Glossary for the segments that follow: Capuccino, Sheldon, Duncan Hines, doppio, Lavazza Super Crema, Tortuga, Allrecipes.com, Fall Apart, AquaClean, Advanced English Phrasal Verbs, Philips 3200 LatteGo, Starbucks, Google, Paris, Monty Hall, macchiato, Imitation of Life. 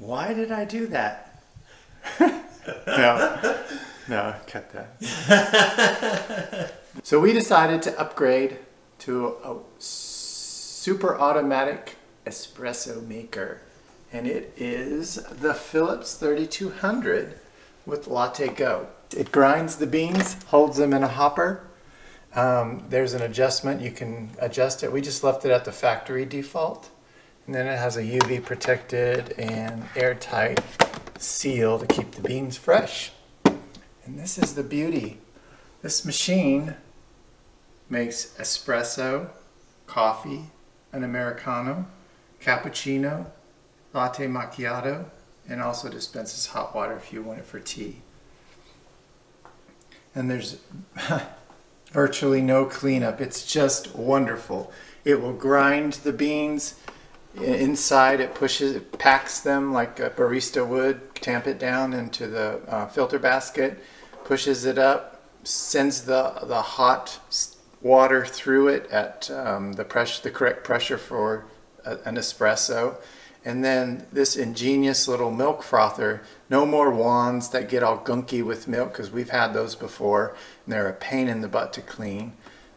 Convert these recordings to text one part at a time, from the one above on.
why did I do that? No, cut that. So we decided to upgrade to a super automatic espresso maker, and it is the Philips 3200 with LatteGo. It grinds the beans, holds them in a hopper. There's an adjustment, you can adjust it. We just left it at the factory default, and then it has a UV protected and airtight seal to keep the beans fresh. And this is the beauty. This machine makes espresso, coffee, an Americano, cappuccino, latte macchiato, and also dispenses hot water if you want it for tea. And there's virtually no cleanup. It's just wonderful. It will grind the beans. Inside it packs them like a barista would, tamp it down into the filter basket, pushes it up, sends the hot water through it at the correct pressure for an espresso. And then this ingenious little milk frother, no more wands that get all gunky with milk, because we've had those before and they're a pain in the butt to clean.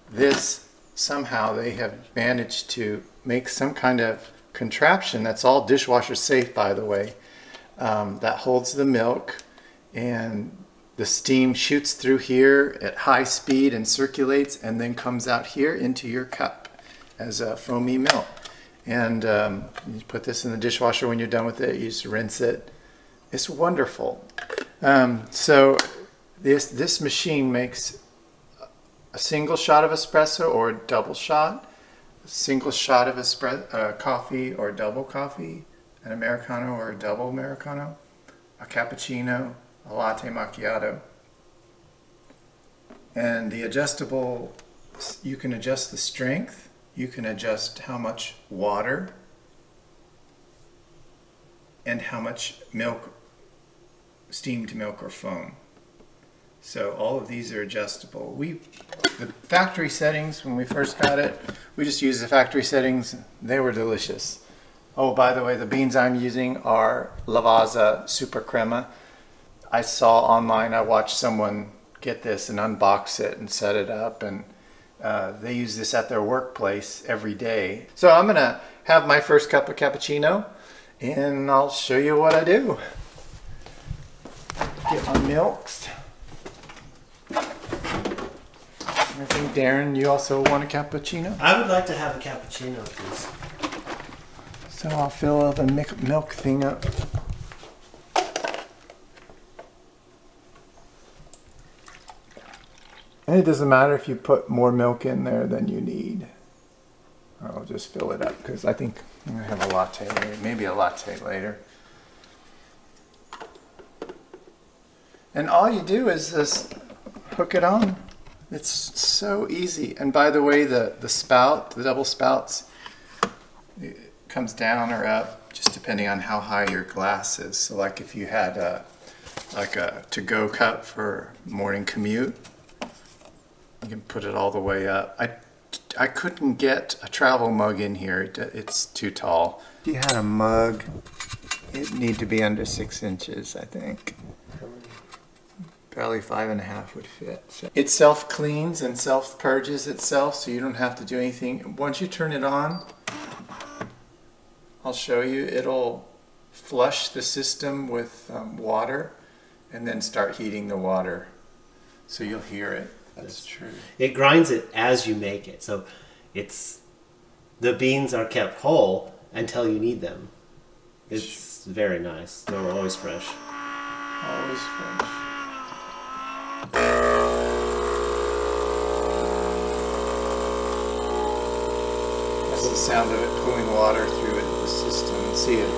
This, somehow they have managed to make some kind of contraption that's all dishwasher safe, by the way, that holds the milk, and the steam shoots through here at high speed and circulates and then comes out here into your cup as a foamy milk. And you put this in the dishwasher. When you're done with it, you just rinse it. It's wonderful. So this machine makes a single shot of espresso or a double shot, a single shot of coffee or double coffee, an Americano or a double Americano, a cappuccino, a latte macchiato. And the adjustable, you can adjust the strength, you can adjust how much water and how much milk, steamed milk or foam. So all of these are adjustable. The factory settings, when we first got it, we just used the factory settings. They were delicious. Oh, by the way, the beans I'm using are Lavazza Super Crema. I saw online, I watched someone get this and unbox it and set it up, and they use this at their workplace every day. So I'm gonna have my first cup of cappuccino and I'll show you what I do. Get my milks. I think, Darren, you also want a cappuccino? I would like to have a cappuccino, please. So I'll fill up the milk thing up. And it doesn't matter if you put more milk in there than you need. I'll just fill it up because I think I'm going to have a latte later, maybe a latte later. And all you do is just hook it on. It's so easy. And by the way, the spout, the double spouts, it comes down or up just depending on how high your glass is. So like if you had a to-go cup for morning commute, you can put it all the way up. I couldn't get a travel mug in here. It's too tall. If you had a mug, it'd need to be under 6 inches, I think. Probably 5.5 would fit. So. It self-cleans and self-purges itself, so you don't have to do anything. Once you turn it on, I'll show you, it'll flush the system with water and then start heating the water. So you'll hear it. That's true. It grinds it as you make it. So it's, the beans are kept whole until you need them. It's very nice. They're always fresh. Always fresh. That's the sound of it pulling water through the system. See it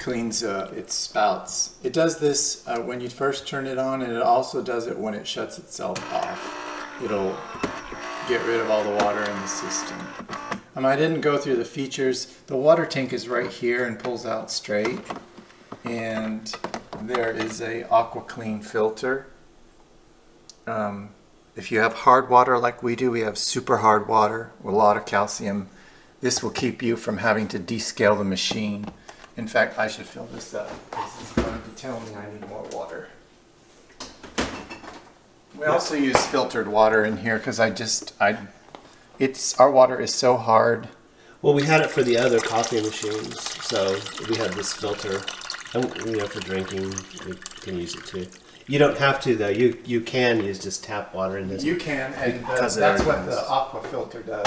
cleans its spouts. It does this when you first turn it on, and it also does it when it shuts itself off. It'll get rid of all the water in the system. I didn't go through the features. The water tank is right here and pulls out straight, and there is a AquaClean filter. If you have hard water like we do, we have super hard water with a lot of calcium. This will keep you from having to descale the machine. In fact, I should fill this up. This is going to tell me I need more water. We also use filtered water in here because our water is so hard. Well, we had it for the other coffee machines, so we had this filter. And, you know, for drinking, you can use it too. You don't have to though. You can use just tap water in this. You can, and that's what the aqua filter does.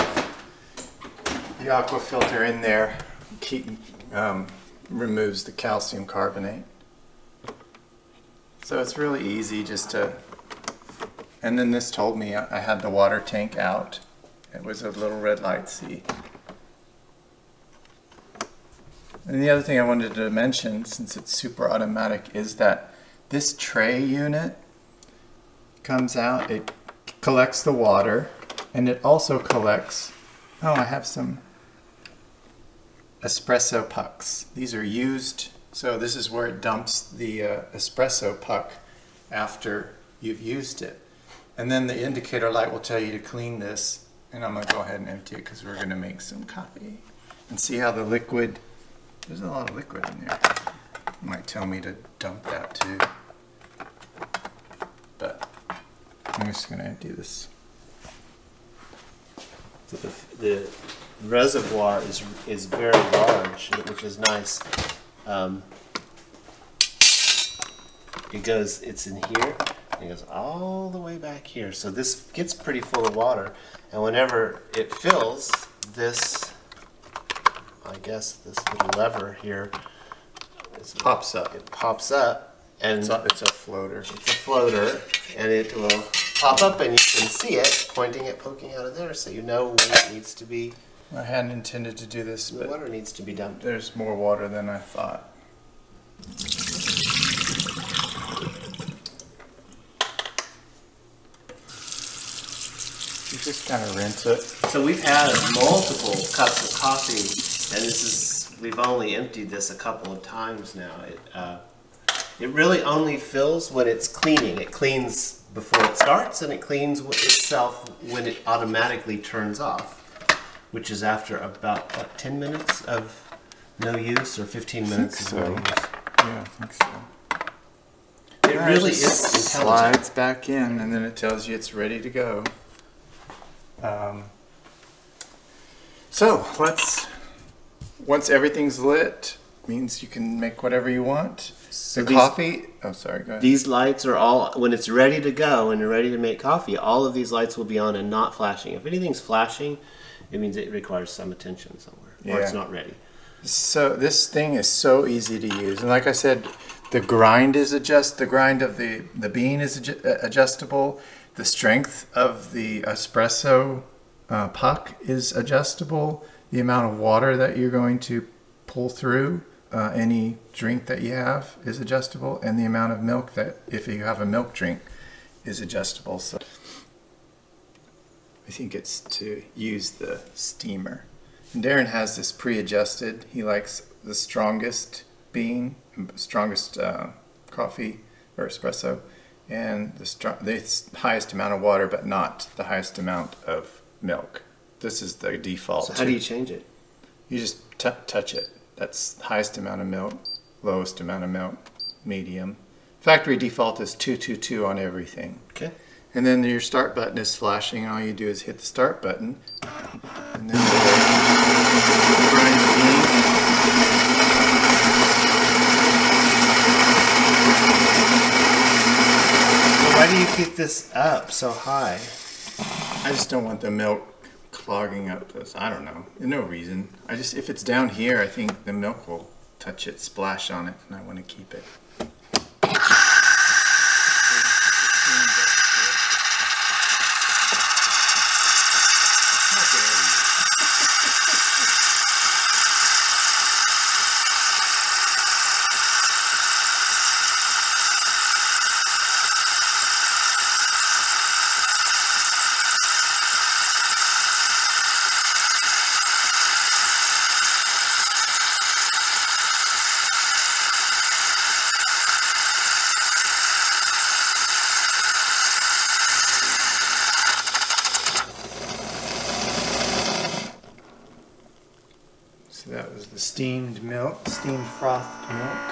The aqua filter in there removes the calcium carbonate. So it's really easy just to. And then this told me I had the water tank out. It was a little red light, see. And the other thing I wanted to mention, since it's super automatic, is that this tray unit comes out, it collects the water, and it also collects, oh, I have some espresso pucks. These are used, so this is where it dumps the espresso puck after you've used it. And then the indicator light will tell you to clean this, and I'm going to go ahead and empty it because we're going to make some coffee. And see how the liquid, there's a lot of liquid in there. It might tell me to dump that too. But I'm just going to empty this. So the reservoir is very large, which is nice. It's in here, and it goes all the way back here. So this gets pretty full of water, and whenever it fills, this, I guess this little lever here, pops up. It pops up, and it's a floater. It's a floater, and it will pop up, and you can see it pointing at poking out of there, so you know when it needs to be. I hadn't intended to do this, but the water needs to be dumped. There's more water than I thought. You just kind of rinse it. So we've had multiple cups of coffee. And we've only emptied this a couple of times now. It really only fills when it's cleaning. It cleans before it starts, and it cleans itself when it automatically turns off, which is after about, what, 10 minutes of no use, or 15 minutes of no use? Yeah, I think so. It really is intelligent. It slides back in, and then it tells you it's ready to go. So let's... Once everything's lit, means you can make whatever you want. So the coffee, oh sorry, go ahead. These lights are all, when it's ready to go and you're ready to make coffee, all of these lights will be on and not flashing. If anything's flashing, it means it requires some attention somewhere, or it's not ready. So this thing is so easy to use. And like I said, the grind of the bean is adjustable. The strength of the espresso puck is adjustable. The amount of water that you're going to pull through any drink that you have is adjustable, and the amount of milk that, if you have a milk drink, is adjustable. So I think it's to use the steamer. And Darren has this pre-adjusted. He likes the strongest bean, strongest coffee or espresso, and the highest amount of water, but not the highest amount of milk. This is the default. So how do you change it? You just touch it. That's highest amount of milk, lowest amount of milk, medium. Factory default is 222 on everything. Okay. And then your start button is flashing, and all you do is hit the start button. And then why do you keep this up so high? I just don't want the milk clogging up this. I don't know. No reason. I just, if it's down here, I think the milk will touch it, splash on it, and I want to keep it. steamed milk, steamed frothed milk.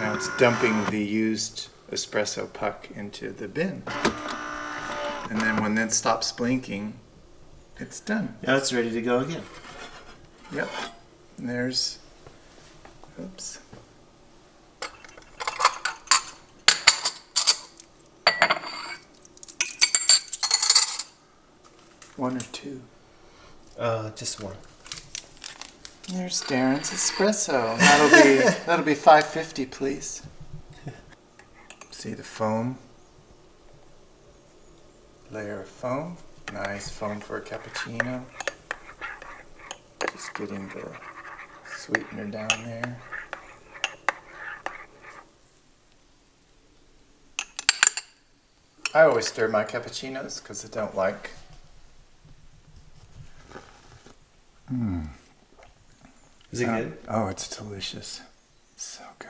Now it's dumping the used espresso puck into the bin. And then when that stops blinking, it's done. Now it's ready to go again. Yep. And there's... oops. One or two? Just one. There's Darren's espresso. That'll be $5.50, please. See the foam? Layer of foam. Nice foam for a cappuccino. Just getting the sweetener down there. I always stir my cappuccinos because I don't like... Is it good? Oh, it's delicious. So good.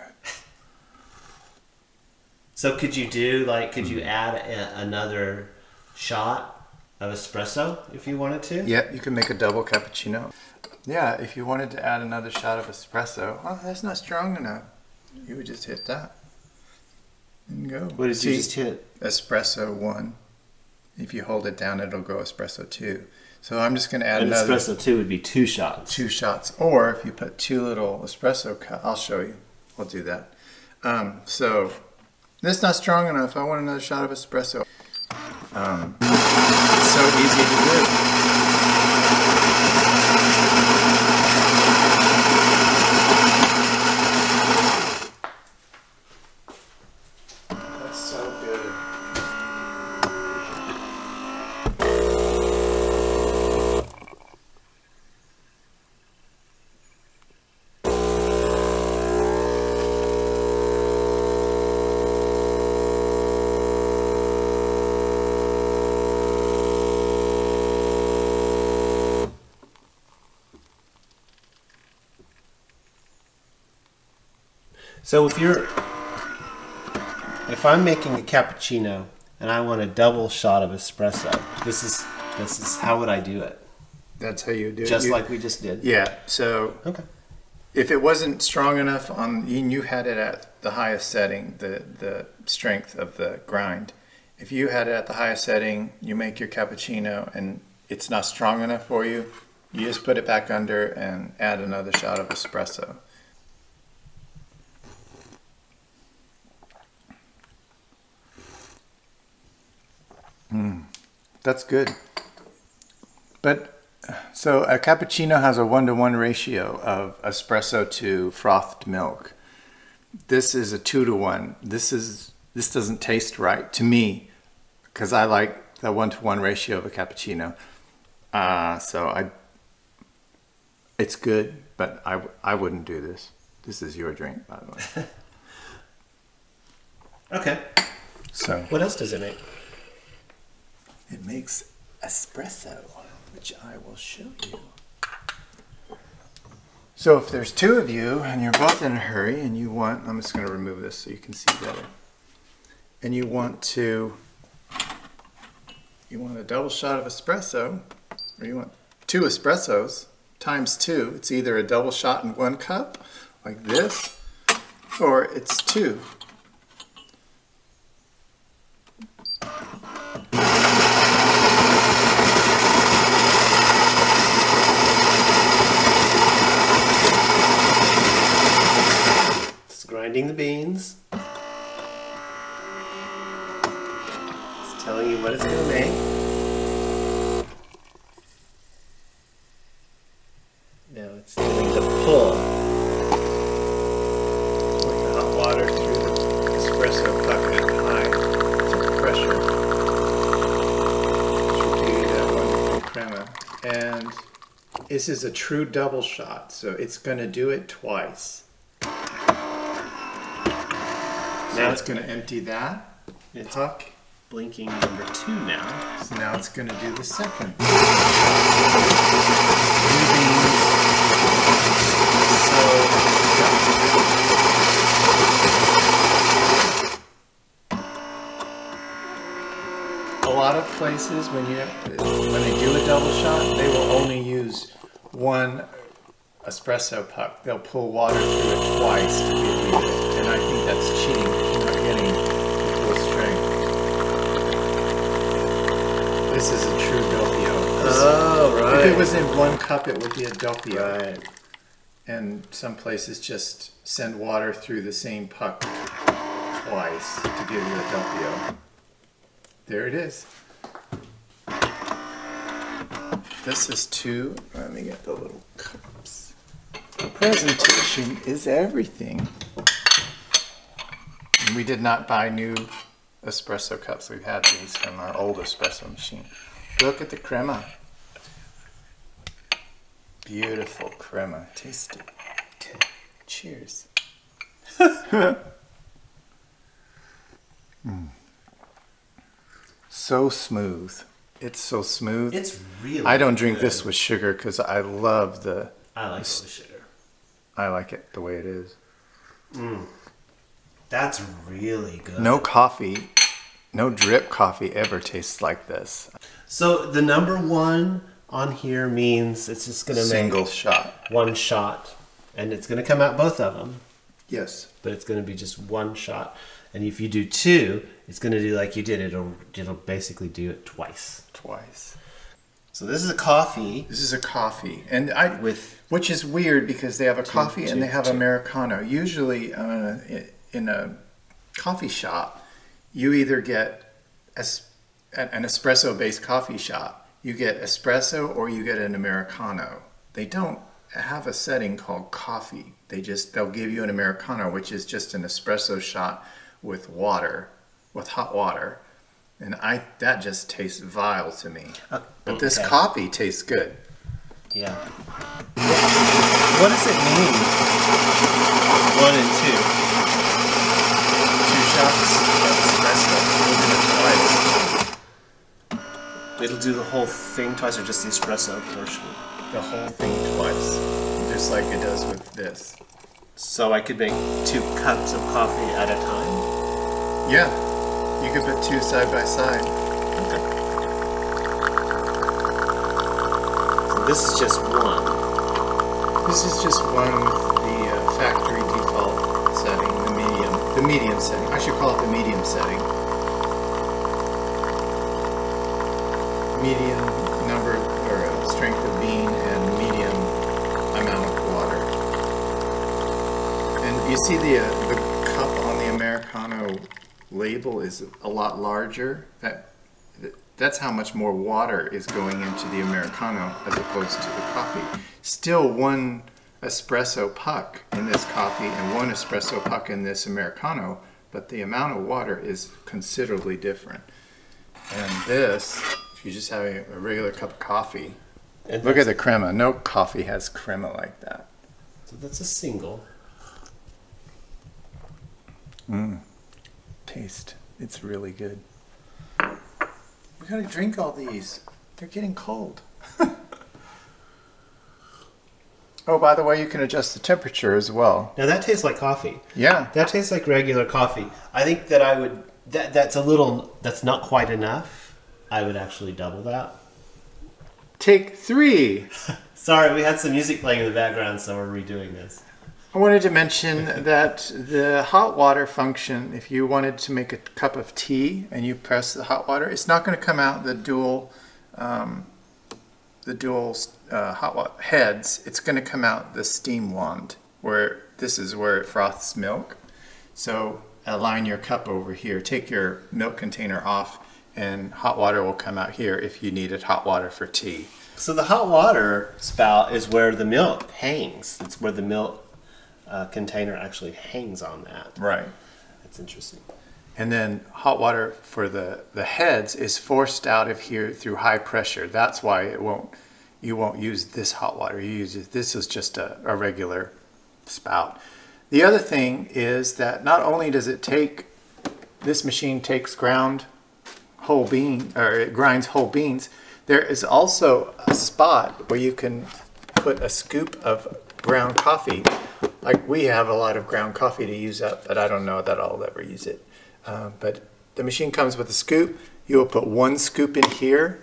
So could you do, like, could you add another shot of espresso if you wanted to? Yeah, you can make a double cappuccino. Yeah, if you wanted to add another shot of espresso, oh, that's not strong enough. You would just hit that and go. What did you just hit? Espresso 1. If you hold it down, it'll go espresso 2. So I'm just going to add another. Espresso 2 would be 2 shots. 2 shots. Or if you put 2 little espresso cups, I'll show you. We'll do that. So that's not strong enough. I want another shot of espresso. It's so easy to do. That's so good. So if I'm making a cappuccino and I want a double shot of espresso, this is how would I do it? That's how you do it. Just like we just did. Yeah. So okay. If it wasn't strong enough on, you had it at the highest setting, the strength of the grind. If you had it at the highest setting, you make your cappuccino and it's not strong enough for you, you just put it back under and add another shot of espresso. That's good. But so a cappuccino has a 1-to-1 ratio of espresso to frothed milk. This is a 2-to-1. This doesn't taste right to me because I like the 1-to-1 ratio of a cappuccino. It's good, but I wouldn't do this. This is your drink, by the way. Okay. So what else does it make? It makes espresso, which I will show you. So if there's 2 of you and you're both in a hurry and you want, I'm just going to remove this so you can see better. And you want a double shot of espresso, or you want 2 espressos times 2. It's either a double shot in 1 cup like this, or it's 2. The beans. It's telling you what it's going to make. Now it's doing the pull. Like the hot water through the espresso bucket at high pressure. Should be that one crema. And and this is a true double shot, so it's going to do it twice. So now it's going to empty that. It's puck. Blinking number two now. So now it's going to do the second. A lot of places when they do a double shot, they will only use one espresso puck. They'll pull water through it twice to give you it, and I think that's cheating. You're not getting the full strength. This is a true doppio. Oh, right. If it was in one cup, it would be a doppio. Right. And some places just send water through the same puck twice to give you a doppio. There it is. This is two. Let me get the little cups. Presentation is everything. And we did not buy new espresso cups. We've had these from our old espresso machine. Look at the crema. Beautiful crema. Taste it. Cheers. So smooth. It's so smooth. It's really I don't drink good. This with sugar because I love the... I like it with sugar. I like it the way it is. Mm. That's really good. No coffee, no drip coffee ever tastes like this. So the number one on here means it's just going to make... Single shot. One shot. And it's going to come out both of them. Yes. But it's going to be just one shot. And if you do two, it's going to do like you did. It'll basically do it twice. Twice. So this is a coffee. This is a coffee, and which is weird because they have a coffee and they have Americano. Usually, in a coffee shop, you either get an espresso-based coffee shop. You get espresso or you get an Americano. They don't have a setting called coffee. They'll give you an Americano, which is just an espresso shot with water, with hot water, and that just tastes vile to me. But this coffee tastes good. Yeah. What does it mean? One and two. Two shots of espresso. We'll do it twice. It'll do the whole thing twice, or just the espresso portion? The whole thing twice, just like it does with this. So I could make two cups of coffee at a time? Yeah, you could put two side by side. Okay. So this is just one. This is just one with the factory default setting, the medium setting. I should call it the medium setting. Medium number, or strength of bean and medium amount of water. And you see the cup on the Americano label is a lot larger. That's how much more water is going into the Americano as opposed to the coffee. Still one espresso puck in this coffee and one espresso puck in this Americano, but the amount of water is considerably different. And this, if you're just having a regular cup of coffee, look at the crema. No coffee has crema like that. So that's a single. Taste. It's really good. We gotta drink all these. They're getting cold. Oh, by the way, you can adjust the temperature as well. Now that tastes like coffee. Yeah. That tastes like regular coffee. I think that I would, that's not quite enough. I would actually double that. Take three. Sorry, we had some music playing in the background, so we're redoing this. I wanted to mention that the hot water function, if you wanted to make a cup of tea and you press the hot water, it's not going to come out the dual hot water heads. It's going to come out the steam wand, where this is where it froths milk. So align your cup over here. Take your milk container off and hot water will come out here if you needed hot water for tea. So the hot water spout is where the milk hangs. It's where the milk container actually hangs on that. Right. That's interesting. And then hot water for the heads is forced out of here through high pressure. That's why it won't you won't use this hot water. You use it. This is just a regular spout. The other thing is that not only does it take, this machine takes ground whole bean, or it grinds whole beans, there is also a spot where you can put a scoop of ground coffee. Like we have a lot of ground coffee to use up, but I don't know that I'll ever use it. But the machine comes with a scoop. You will put one scoop in here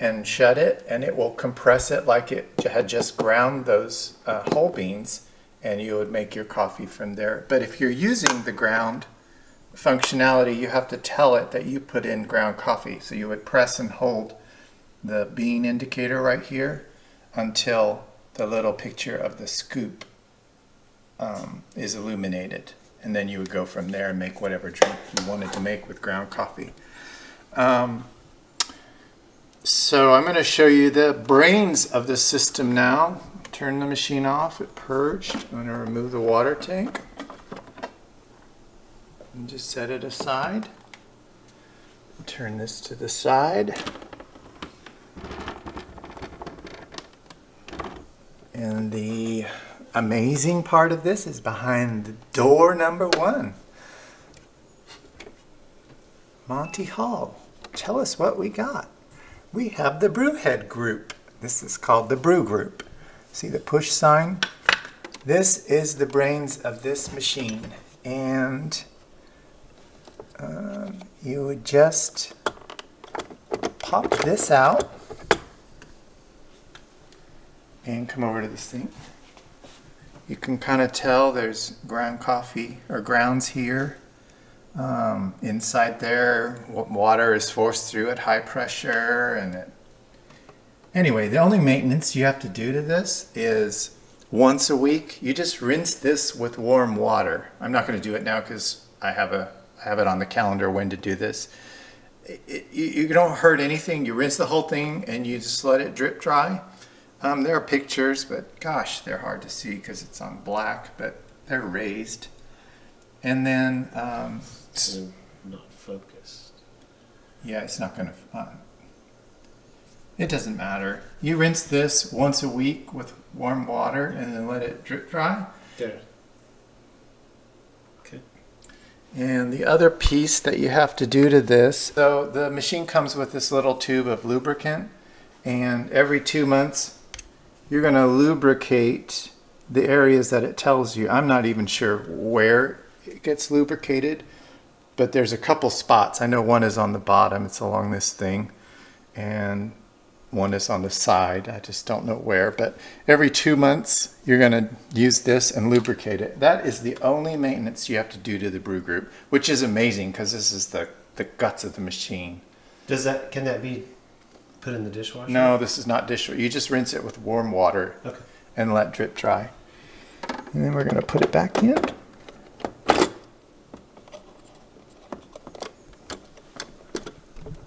and shut it, and it will compress it like it had just ground those whole beans, and you would make your coffee from there. But if you're using the ground functionality, you have to tell it that you put in ground coffee. So you would press and hold the bean indicator right here until the little picture of the scoop is illuminated, and then you would go from there and make whatever drink you wanted to make with ground coffee. So I'm going to show you the brains of the system now. Turn the machine off, it purged. I'm going to remove the water tank and just set it aside. Turn this to the side. And the amazing part of this is behind door number one. Monty Hall, tell us what we got. We have the Brewhead Group. This is called the Brew Group. See the push sign? This is the brains of this machine. And you would just pop this out and come over to this thing. You can kind of tell there's ground coffee or grounds here. Inside there, water is forced through at high pressure, and it... Anyway, the only maintenance you have to do to this is once a week. You just rinse this with warm water. I'm not going to do it now because I have it on the calendar when to do this. You don't hurt anything. You rinse the whole thing and you just let it drip dry. There are pictures, but gosh, they're hard to see because it's on black, but they're raised. And then... so not focused. Yeah, it's not going to... it doesn't matter. You rinse this once a week with warm water and then let it drip dry. There. Okay. And the other piece that you have to do to this... So the machine comes with this little tube of lubricant, and every 2 months you're going to lubricate the areas that it tells you. I'm not even sure where it gets lubricated, but there's a couple spots. I know one is on the bottom, it's along this thing, and one is on the side. I just don't know where, but every 2 months you're going to use this and lubricate it. That is the only maintenance you have to do to the Brew Group, which is amazing because this is the guts of the machine. Does that, can that be put in the dishwasher? No, this is not dishwasher. You just rinse it with warm water, okay, and let drip dry. And then we're going to put it back in.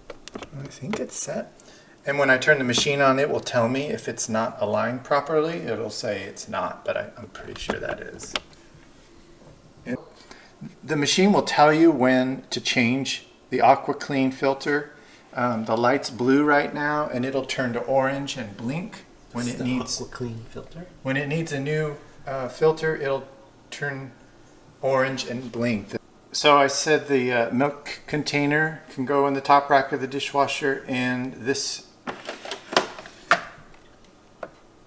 I think it's set. And when I turn the machine on, it will tell me if it's not aligned properly. It'll say it's not, but I'm pretty sure that is. The machine will tell you when to change the AquaClean filter. The light's blue right now, and it'll turn to orange and blink when it needs AquaClean filter. When it needs a new filter, it'll turn orange and blink. So I said the milk container can go in the top rack of the dishwasher, and this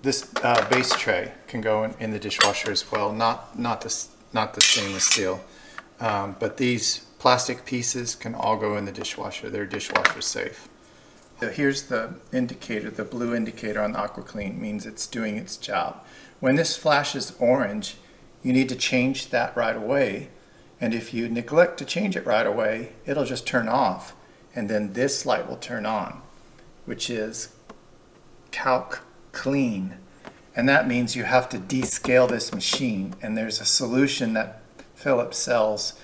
base tray can go in the dishwasher as well. Not the stainless steel, but these plastic pieces can all go in the dishwasher. They're dishwasher safe. So here's the indicator. The blue indicator on the AquaClean means it's doing its job. When this flashes orange, you need to change that right away. And if you neglect to change it right away, it'll just turn off. And then this light will turn on, which is calc clean. And that means you have to descale this machine. And there's a solution that Philips sells.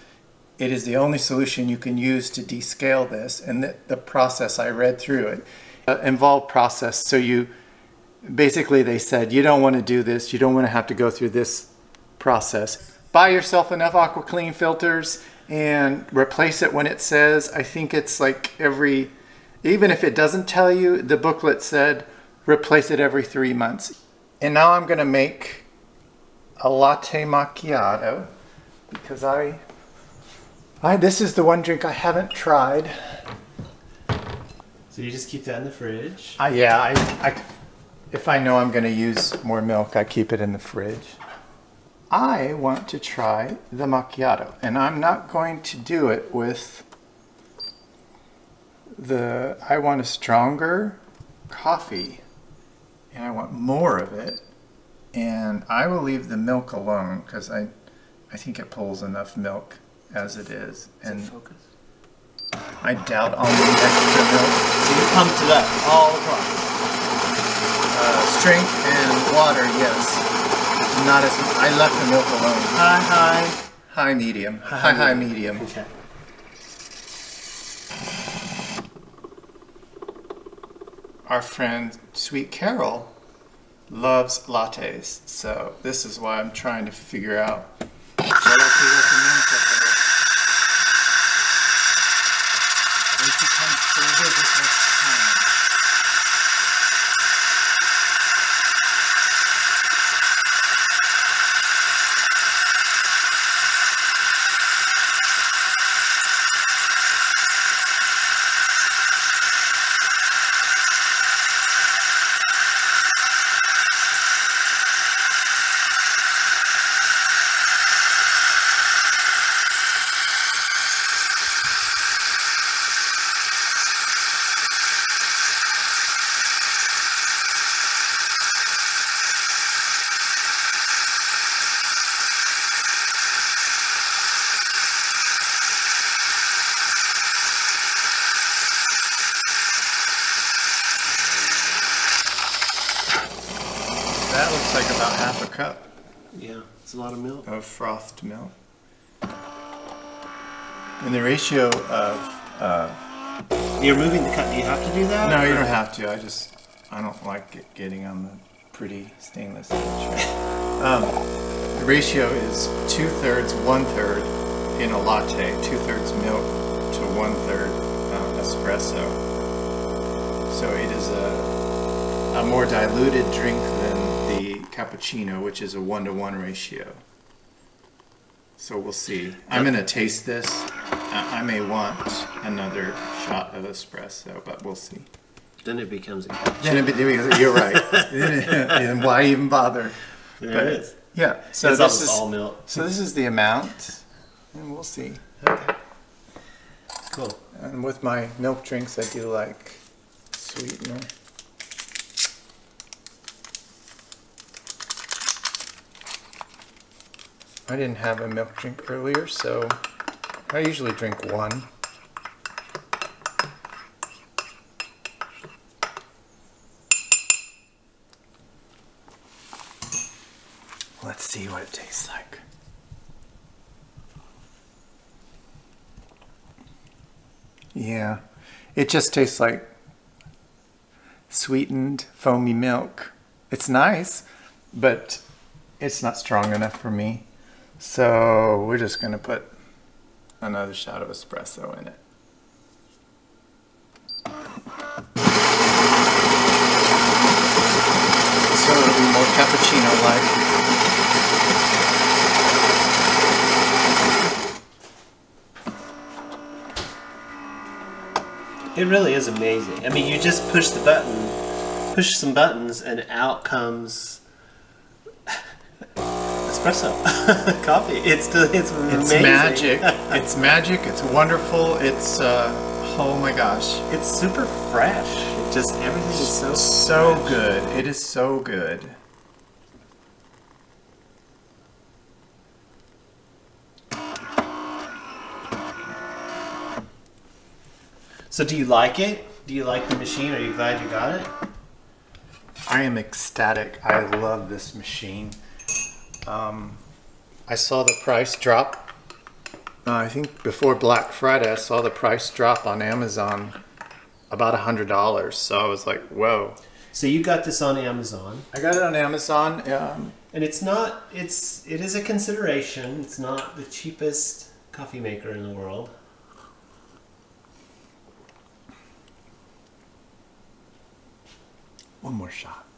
It is the only solution you can use to descale this, and the process I read through it involved process. So you basically, they said, you don't want to do this, you don't want to have to go through this process. Buy yourself enough AquaClean filters and replace it when it says, I think it's like every, even if it doesn't tell you, the booklet said Replace it every 3 months. And now I'm gonna make a latte macchiato because this is the one drink I haven't tried. So you just keep that in the fridge? Yeah, if I know I'm gonna use more milk, I keep it in the fridge. I want to try the macchiato, and I'm not going to do it with the, I want a stronger coffee and I want more of it, and I will leave the milk alone because I think it pulls enough milk as it is, and I doubt I'll need extra milk. So you pumped it up all across. Strength and water, yes. Not as I left the milk alone. High medium. High medium. Okay. Our friend Sweet Carol loves lattes, so this is why I'm trying to figure out what else he recommends to her. When she comes to visit next time. That looks like about half a cup. Yeah, it's a lot of milk. Of frothed milk. And the ratio of... You're moving the cup. Do you have to do that? No, you don't have to. I don't like it getting on the pretty stainless edge. The ratio is 2/3, 1/3 in a latte. 2/3 milk to 1/3 espresso. So it is a more diluted drink than cappuccino, which is a 1-to-1 ratio. So we'll see. I'm gonna taste this. I may want another shot of espresso, but we'll see. Then it becomes a cappuccino. You're right. And why even bother? There it is. Yeah. So this is all milk. So this is the amount, and we'll see. Okay. Cool. And with my milk drinks, I do like sweetener. I didn't have a milk drink earlier, so I usually drink one. Let's see what it tastes like. Yeah, it just tastes like sweetened, foamy milk. It's nice, but it's not strong enough for me. So we're just going to put another shot of espresso in it. So it'll be more cappuccino-like. It really is amazing. I mean, you just push the button, push some buttons, and out comes... espresso. Coffee. It's amazing. It's magic. It's magic. It's wonderful. It's oh my gosh. It's super fresh. It just everything is so fresh. Good. It is so good. So do you like it? Do you like the machine? Are you glad you got it? I am ecstatic. I love this machine. I saw the price drop, I think before Black Friday, I saw the price drop on Amazon about $100, so I was like, whoa. So you got this on Amazon? I got it on Amazon. And it is a consideration. It's not the cheapest coffee maker in the world. One more shot.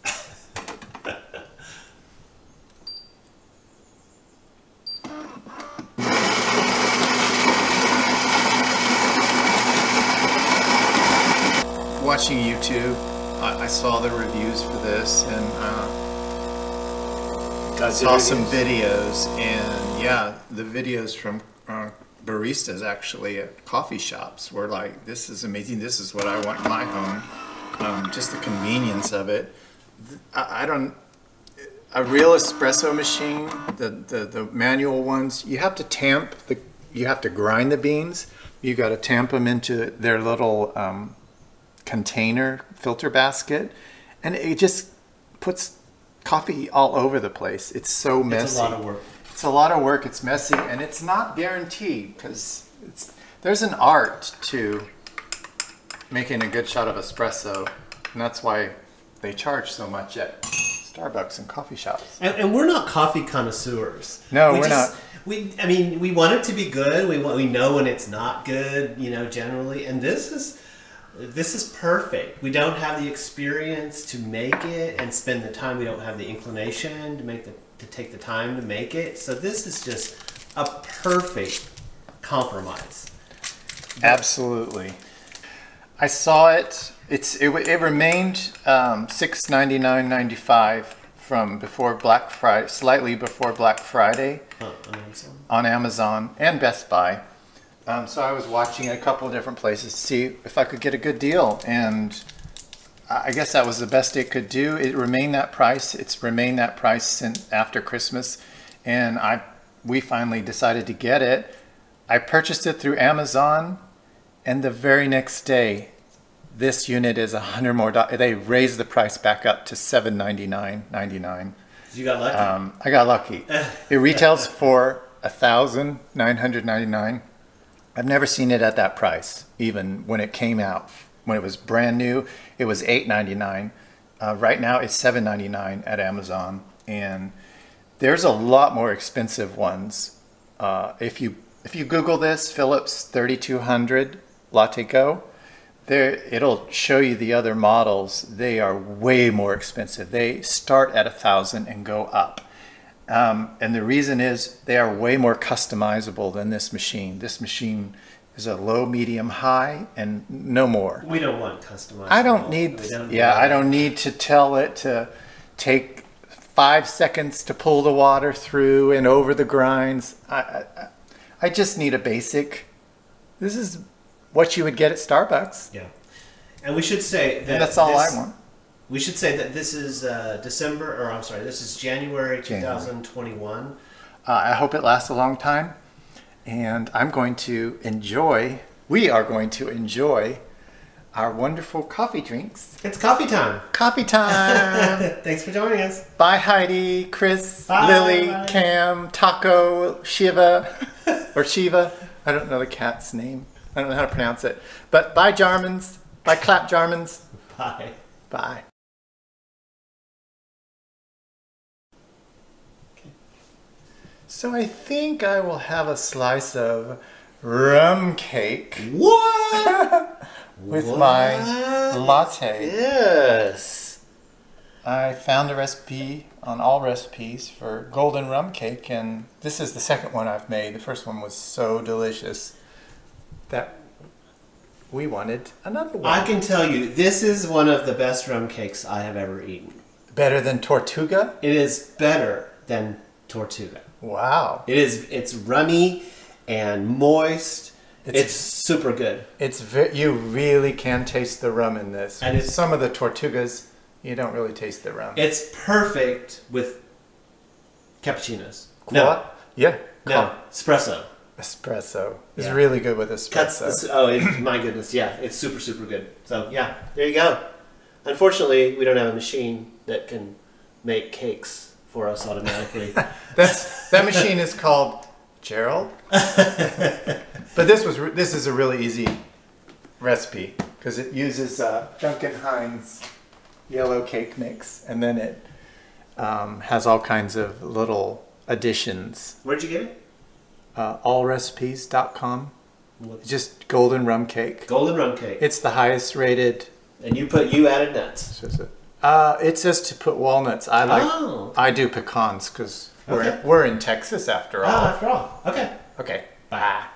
Watching YouTube, I saw the reviews for this, and I saw some videos, and yeah, the videos from baristas actually at coffee shops were like, this is amazing, this is what I want in my home. Just the convenience of it. A real espresso machine, the manual ones, you have to tamp, you have to grind the beans, you got to tamp them into their little container filter basket, and it just puts coffee all over the place. It's so messy. It's a lot of work. It's a lot of work, it's messy, and it's not guaranteed, because there's an art to making a good shot of espresso, and that's why they charge so much at Starbucks and coffee shops. And we're not coffee connoisseurs. No, we're not. I mean, we want it to be good. We know when it's not good, you know, generally. And this is perfect. We don't have the experience to make it and spend the time. We don't have the inclination to take the time to make it. So this is just a perfect compromise. Absolutely. I saw it. It remained $6.99.95 from before Black Friday, slightly before Black Friday, on Amazon and Best Buy. So I was watching a couple of different places to see if I could get a good deal, and I guess that was the best it could do. It remained that price. It's remained that price since after Christmas, and we finally decided to get it. I purchased it through Amazon. And the very next day, this unit is $100 more. They raised the price back up to $799.99. You got lucky. I got lucky. It retails for $1,999. I've never seen it at that price, even when it came out. When it was brand new, it was $8.99. Right now, it's $7.99 at Amazon. And there's a lot more expensive ones. If you Google this, Philips 3200 LatteGo, it'll show you the other models. They are way more expensive. They start at $1,000 and go up. And the reason is they are way more customizable than this machine. This machine is a low, medium, high, and no more. We don't want customizable. I don't need to tell it to take 5 seconds to pull the water through and over the grinds. I just need a basic. This is what you would get at Starbucks. Yeah, and we should say that that's all I want. We should say that this is this is January 2021. I hope it lasts a long time, and we are going to enjoy our wonderful coffee drinks. It's coffee time. Coffee time. Thanks for joining us. Bye, Heidi, Chris, bye, Lily, bye. Cam, Taco, Shiva, or Shiva. I don't know the cat's name. I don't know how to pronounce it. But bye, Jarmans. Bye, Clap Jarmans. Bye. Bye. Okay. So I think I will have a slice of rum cake. What? With my latte. Yes. I found a recipe on Allrecipes for golden rum cake, and this is the second one I've made. The first one was so delicious that we wanted another one. I can tell you, this is one of the best rum cakes I have ever eaten. Better than Tortuga? It is better than Tortuga. Wow. It's rummy and moist. It's super good. You really can taste the rum in this. And some of the Tortugas, you don't really taste the rum. It's perfect with cappuccinos. No. Yeah. No. Espresso. Espresso. It's really good with espresso. My goodness. Yeah. It's super, super good. So yeah, there you go. Unfortunately, we don't have a machine that can make cakes for us automatically. That machine is called Gerald. But this is a really easy recipe because it uses Duncan Hines yellow cake mix, and then it has all kinds of little additions. Where'd you get it? Allrecipes.com. Just golden rum cake. Golden rum cake. It's the highest rated. And you added nuts. It says to put walnuts. I like. Oh. I do pecans because we're in Texas after all. Okay. Okay. Bye.